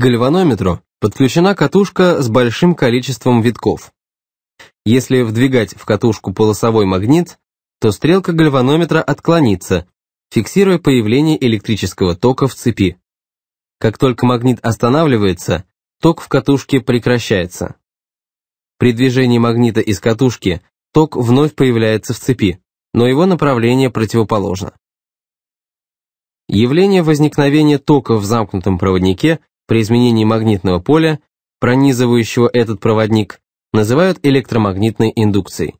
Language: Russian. гальванометру подключена катушка с большим количеством витков. Если вдвигать в катушку полосовой магнит, то стрелка гальванометра отклонится, фиксируя появление электрического тока в цепи. Как только магнит останавливается, ток в катушке прекращается. При движении магнита из катушки ток вновь появляется в цепи, но его направление противоположно. Явление возникновения тока в замкнутом проводнике при изменении магнитного поля, пронизывающего этот проводник, называют электромагнитной индукцией.